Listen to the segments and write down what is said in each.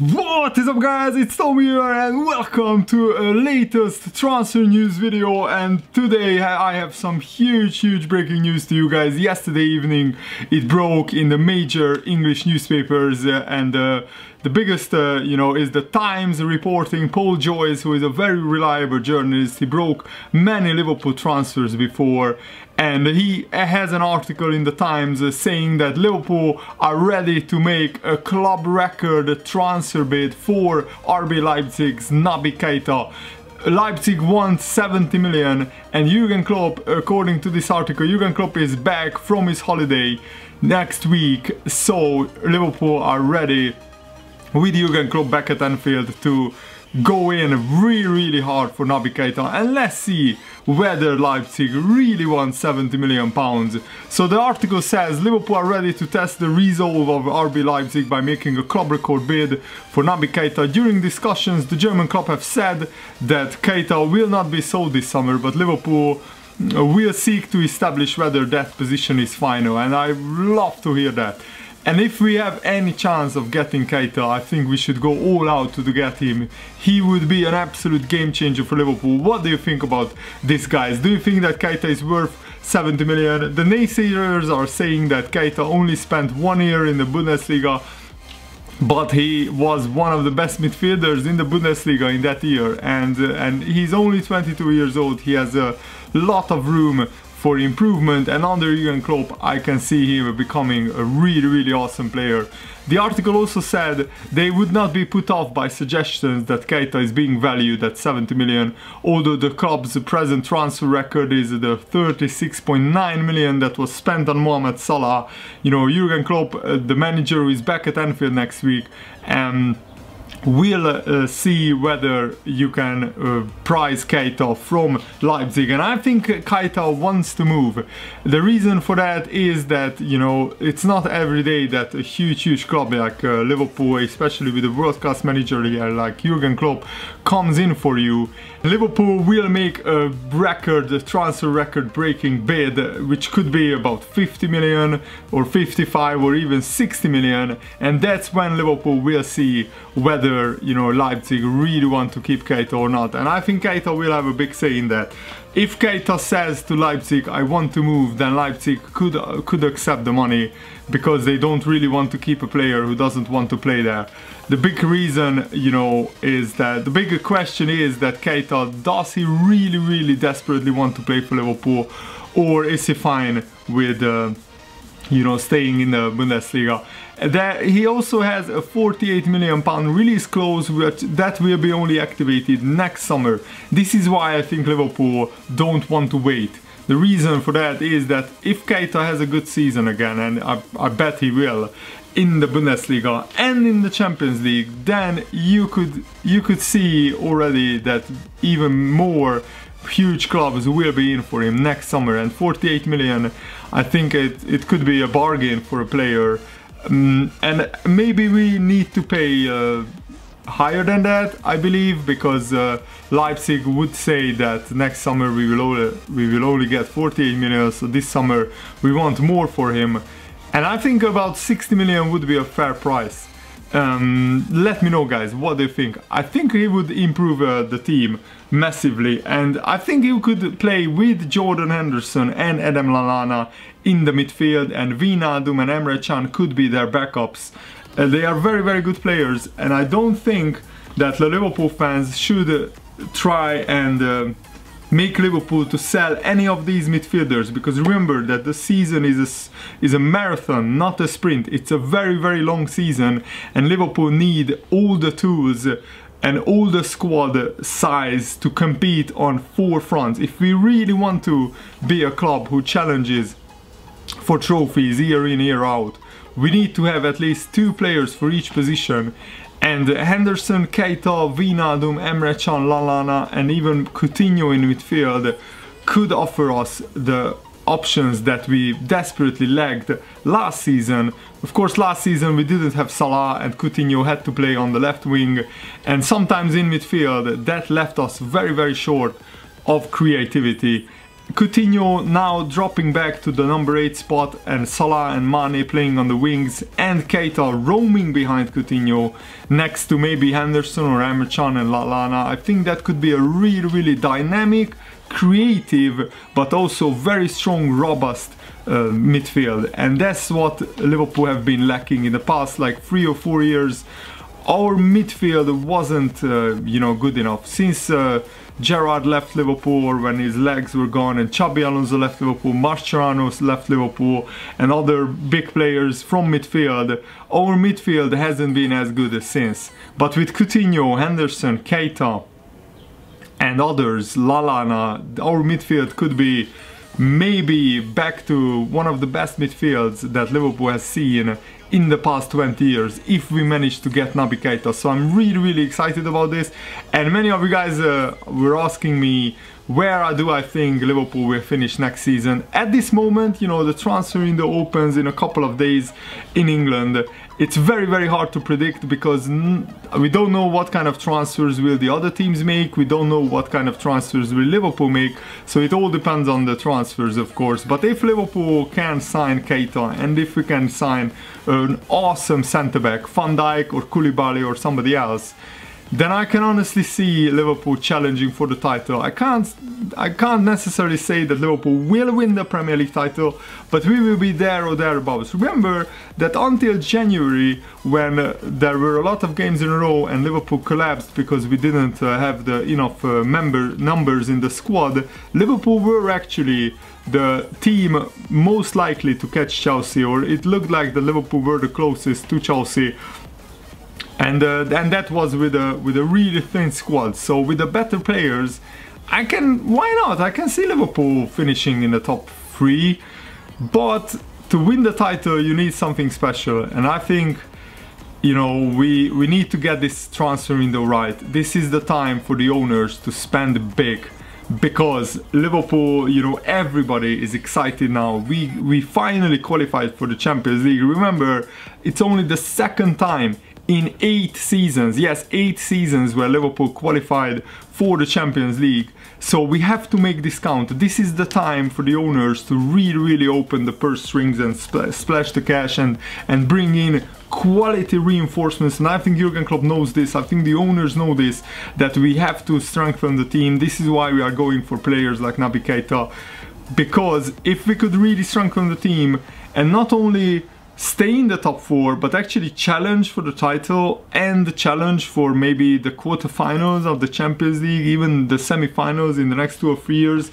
What is up, guys? It's Tom here and welcome to a latest transfer news video. And today I have some huge breaking news to you guys. Yesterday evening it broke in the major English newspapers, and the biggest, is the Times reporting Paul Joyce, who is a very reliable journalist. He broke many Liverpool transfers before, and he has an article in the Times saying that Liverpool are ready to make a club record transfer bid for RB Leipzig's Naby Keita. Leipzig wants 70 million, and Jurgen Klopp, according to this article, Jurgen Klopp is back from his holiday next week, so Liverpool are ready with Jurgen Klopp back at Anfield to go in really hard for Naby Keita, and let's see whether Leipzig really wants 70 million pounds. So the article says Liverpool are ready to test the resolve of RB Leipzig by making a club record bid for Naby Keita. During discussions, the German club have said that Keita will not be sold this summer, but Liverpool will seek to establish whether that position is final, and I love to hear that. And if we have any chance of getting Keita, I think we should go all out to get him. He would be an absolute game changer for Liverpool. What do you think about this, guys? Do you think that Keita is worth 70 million? The naysayers are saying that Keita only spent 1 year in the Bundesliga, but he was one of the best midfielders in the Bundesliga in that year. And he's only 22 years old. He has a lot of room for improvement, and under Jurgen Klopp I can see him becoming a really awesome player. The article also said they would not be put off by suggestions that Keita is being valued at 70 million, although the club's present transfer record is the 36.9 million that was spent on Mohamed Salah. You know, Jurgen Klopp, the manager, is back at Anfield next week, and we'll see whether you can price Keita from Leipzig. And I think Keita wants to move. The reason for that is that, you know, it's not every day that a huge club like Liverpool, especially with a world-class manager like Jurgen Klopp, comes in for you. Liverpool will make a record, a transfer record-breaking bid, which could be about 50 million or 55 or even 60 million. And that's when Liverpool will see whether, you know, Leipzig really want to keep Keita or not. And I think Keita will have a big say in that. If Keita says to Leipzig, I want to move, then Leipzig could accept the money, because they don't really want to keep a player who doesn't want to play there. The big reason, you know, is that the bigger question is that Keita, does he really desperately want to play for Liverpool, or is he fine with staying in the Bundesliga? He also has a 48 million pound release clause that will be only activated next summer. This is why I think Liverpool don't want to wait. The reason for that is that if Keita has a good season again, and I bet he will, in the Bundesliga and in the Champions League, then you could see already that even more huge clubs will be in for him next summer. And 48 million, I think it could be a bargain for a player. And maybe we need to pay higher than that, I believe, because Leipzig would say that next summer we will only get 48 million, so this summer we want more for him. And I think about 60 million would be a fair price. Let me know, guys, what do you think? I think he would improve the team massively, and I think he could play with Jordan Henderson and Adam Lallana in the midfield, and Wijnaldum and Emre Can could be their backups. They are very good players, and I don't think that the Liverpool fans should try and make Liverpool to sell any of these midfielders, because remember that the season is a marathon, not a sprint. It's a very long season, and Liverpool need all the tools and all the squad size to compete on four fronts. If we really want to be a club who challenges for trophies year in, year out, we need to have at least two players for each position. And Henderson, Keita, Wijnaldum, Emre Can, Lallana, and even Coutinho in midfield could offer us the options that we desperately lacked last season. Of course, last season we didn't have Salah, and Coutinho had to play on the left wing, and sometimes in midfield. That left us very short of creativity. Coutinho now dropping back to the number 8 spot, and Salah and Mane playing on the wings, and Keita roaming behind Coutinho next to maybe Henderson or Emre Can and Lallana. I think that could be a really dynamic, creative, but also very strong, robust midfield, and that's what Liverpool have been lacking in the past like 3 or 4 years. Our midfield wasn't, you know, good enough. Since Gerrard left Liverpool, or when his legs were gone, and Xabi Alonso left Liverpool, Marcellanos left Liverpool, and other big players from midfield, our midfield hasn't been as good as since. But with Coutinho, Henderson, Keita, and others, Lallana, our midfield could be maybe back to one of the best midfields that Liverpool has seen in the past 20 years, if we manage to get Naby Keita. So I'm really excited about this, and many of you guys were asking me where do I think Liverpool will finish next season. At this moment, you know, the transfer window opens in a couple of days in England. It's very hard to predict because we don't know what kind of transfers will the other teams make, we don't know what kind of transfers will Liverpool make, so it all depends on the transfers, of course. But if Liverpool can sign Keita, and if we can sign an awesome centre-back, Van Dijk or Koulibaly or somebody else, then I can honestly see Liverpool challenging for the title. I can't necessarily say that Liverpool will win the Premier League title, but we will be there or thereabouts. Remember that until January, when there were a lot of games in a row and Liverpool collapsed because we didn't have the enough numbers in the squad, Liverpool were actually the team most likely to catch Chelsea, or it looked like the Liverpool were the closest to Chelsea. And that was with a really thin squad. So with the better players, I can see Liverpool finishing in the top 3. But to win the title, you need something special, and I think, you know, we need to get this transfer window right. This is the time for the owners to spend big, because Liverpool, you know, everybody is excited now. We finally qualified for the Champions League. Remember, it's only the second time in 8 seasons, yes, 8 seasons where Liverpool qualified for the Champions League. So we have to make this count. This is the time for the owners to really open the purse strings and splash the cash and bring in quality reinforcements. And I think Jurgen Klopp knows this, I think the owners know this, that we have to strengthen the team. This is why we are going for players like Naby Keita, because if we could really strengthen the team and not only stay in the top 4, but actually challenge for the title and challenge for maybe the quarterfinals of the Champions League, even the semi-finals in the next 2 or 3 years,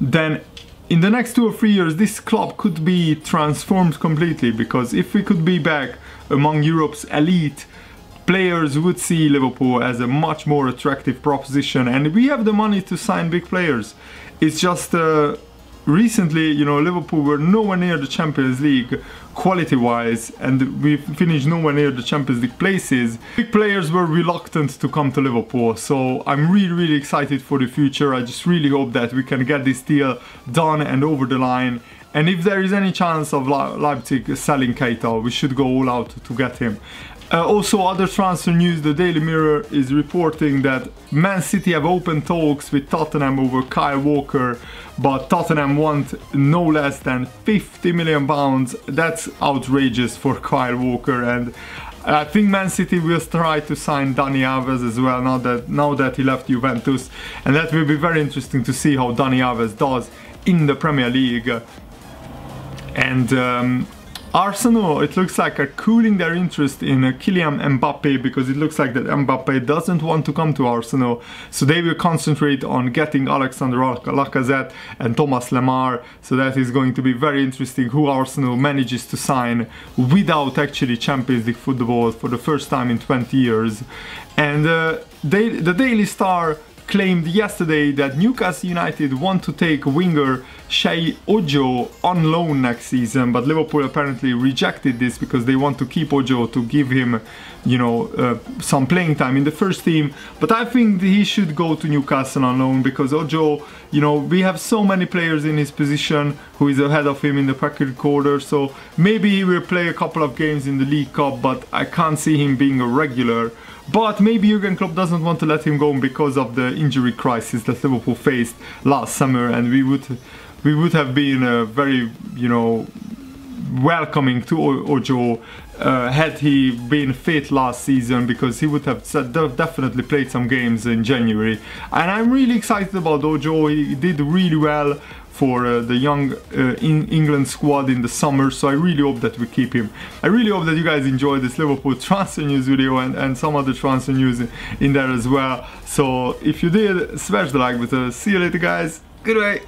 then in the next 2 or 3 years this club could be transformed completely. Because if we could be back among Europe's elite, players would see Liverpool as a much more attractive proposition, and we have the money to sign big players. It's just recently, you know, Liverpool were nowhere near the Champions League quality-wise, and we finished nowhere near the Champions League places. Big players were reluctant to come to Liverpool, so I'm really excited for the future. I just really hope that we can get this deal done and over the line. And if there is any chance of Leipzig selling Keita, we should go all out to get him. Also, other transfer news, the Daily Mirror is reporting that Man City have opened talks with Tottenham over Kyle Walker, but Tottenham want no less than £50 million. That's outrageous for Kyle Walker, and I think Man City will try to sign Dani Alves as well, now that he left Juventus, and that will be very interesting to see how Dani Alves does in the Premier League. And Arsenal, it looks like, are cooling their interest in Kylian Mbappe, because it looks like that Mbappe doesn't want to come to Arsenal, so they will concentrate on getting Alexander Lacazette and Thomas Lemar. So that is going to be very interesting, who Arsenal manages to sign without actually Champions League football for the first time in 20 years. And the Daily Star claimed yesterday that Newcastle United want to take winger Shea Ojo on loan next season, but Liverpool apparently rejected this because they want to keep Ojo to give him, you know, some playing time in the first team. But I think he should go to Newcastle on loan, because Ojo, you know, we have so many players in his position who is ahead of him in the record quarter, so maybe he will play a couple of games in the League Cup, but I can't see him being a regular. But maybe Jurgen Klopp doesn't want to let him go because of the injury crisis that Liverpool faced last summer, and we would have been very, you know, welcoming to Ojo had he been fit last season, because he would have definitely played some games in January. And I'm really excited about Ojo. He did really well for the young England squad in the summer, so I really hope that we keep him. I really hope that you guys enjoyed this Liverpool transfer news video and some other transfer news in there as well. So if you did, smash the like button. See you later, guys. Goodbye.